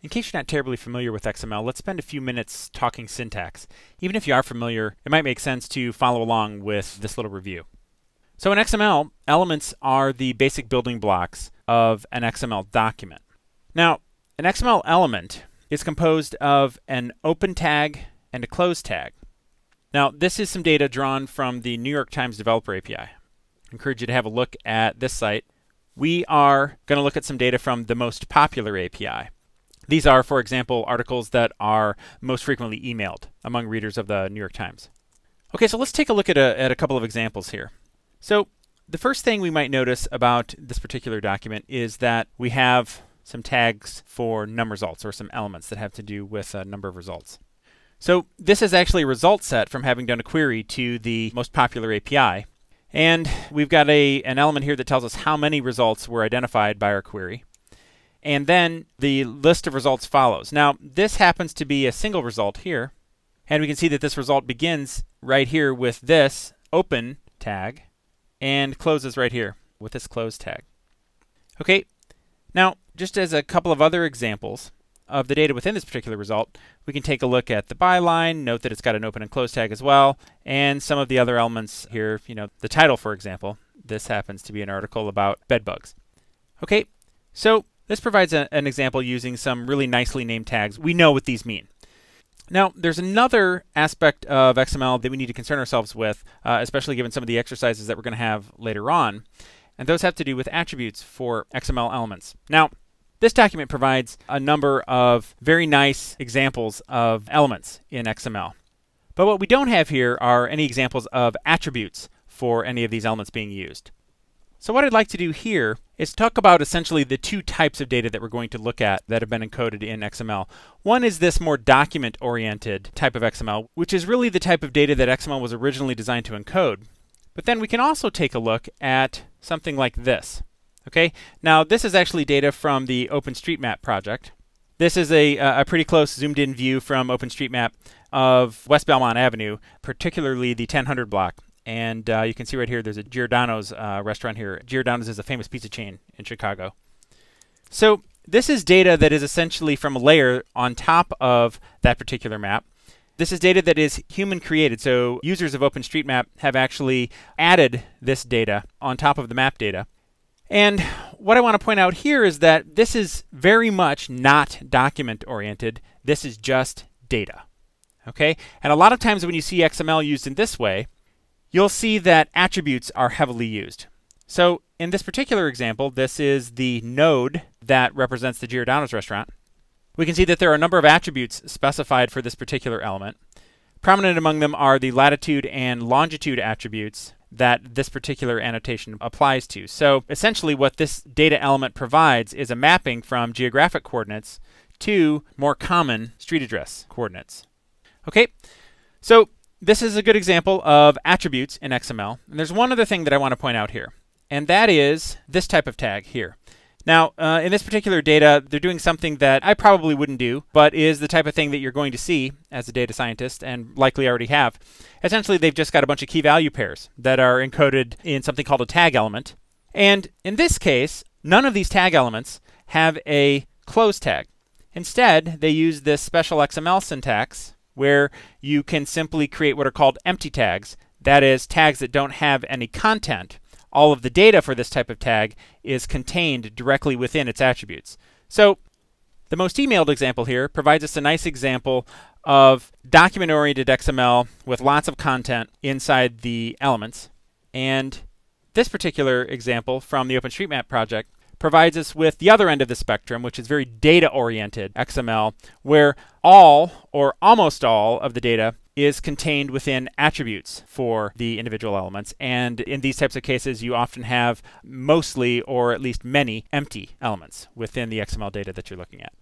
In case you're not terribly familiar with XML, let's spend a few minutes talking syntax. Even if you are familiar, it might make sense to follow along with this little review. So in XML, elements are the basic building blocks of an XML document. Now, an XML element is composed of an open tag and a close tag. Now, this is some data drawn from the New York Times Developer API. I encourage you to have a look at this site. We are going to look at some data from the most popular API. These are, for example, articles that are most frequently emailed among readers of the New York Times. Okay, so let's take a look at a couple of examples here. So the first thing we might notice about this particular document is that we have some tags for num results, or some elements that have to do with a number of results. So this is actually a result set from having done a query to the most popular API. And we've got an element here that tells us how many results were identified by our query. And then the list of results follows. Now, this happens to be a single result here. And we can see that this result begins right here with this open tag and closes right here with this close tag. Okay, now just as a couple of other examples of the data within this particular result, we can take a look at the byline, note that it's got an open and close tag as well, and some of the other elements here, you know, the title, for example. This happens to be an article about bed bugs. Okay, so this provides an example using some really nicely named tags. We know what these mean. Now, there's another aspect of XML that we need to concern ourselves with, especially given some of the exercises that we're going to have later on. And those have to do with attributes for XML elements. Now, this document provides a number of very nice examples of elements in XML. But what we don't have here are any examples of attributes for any of these elements being used. So what I'd like to do here is talk about essentially the two types of data that we're going to look at that have been encoded in XML. One is this more document-oriented type of XML, which is really the type of data that XML was originally designed to encode. But then we can also take a look at something like this. Okay, now this is actually data from the OpenStreetMap project. This is a pretty close zoomed-in view from OpenStreetMap of West Belmont Avenue, particularly the 1000 block. And you can see right here, there's a Giordano's restaurant here. Giordano's is a famous pizza chain in Chicago. So this is data that is essentially from a layer on top of that particular map. This is data that is human created. So users of OpenStreetMap have actually added this data on top of the map data. And what I want to point out here is that this is very much not document oriented. This is just data, okay? And a lot of times when you see XML used in this way, you'll see that attributes are heavily used. So in this particular example, this is the node that represents the Giordano's restaurant. We can see that there are a number of attributes specified for this particular element. Prominent among them are the latitude and longitude attributes that this particular annotation applies to. So essentially what this data element provides is a mapping from geographic coordinates to more common street address coordinates. Okay, so this is a good example of attributes in XML. And there's one other thing that I want to point out here, and that is this type of tag here. Now, in this particular data, they're doing something that I probably wouldn't do, but is the type of thing that you're going to see as a data scientist and likely already have. Essentially, they've just got a bunch of key value pairs that are encoded in something called a tag element. And in this case, none of these tag elements have a close tag. Instead, they use this special XML syntax where you can simply create what are called empty tags. That is, tags that don't have any content. All of the data for this type of tag is contained directly within its attributes. So the most emailed example here provides us a nice example of document-oriented XML with lots of content inside the elements. And this particular example from the OpenStreetMap project provides us with the other end of the spectrum, which is very data-oriented XML, where all or almost all of the data is contained within attributes for the individual elements. And in these types of cases, you often have mostly, or at least many, empty elements within the XML data that you're looking at.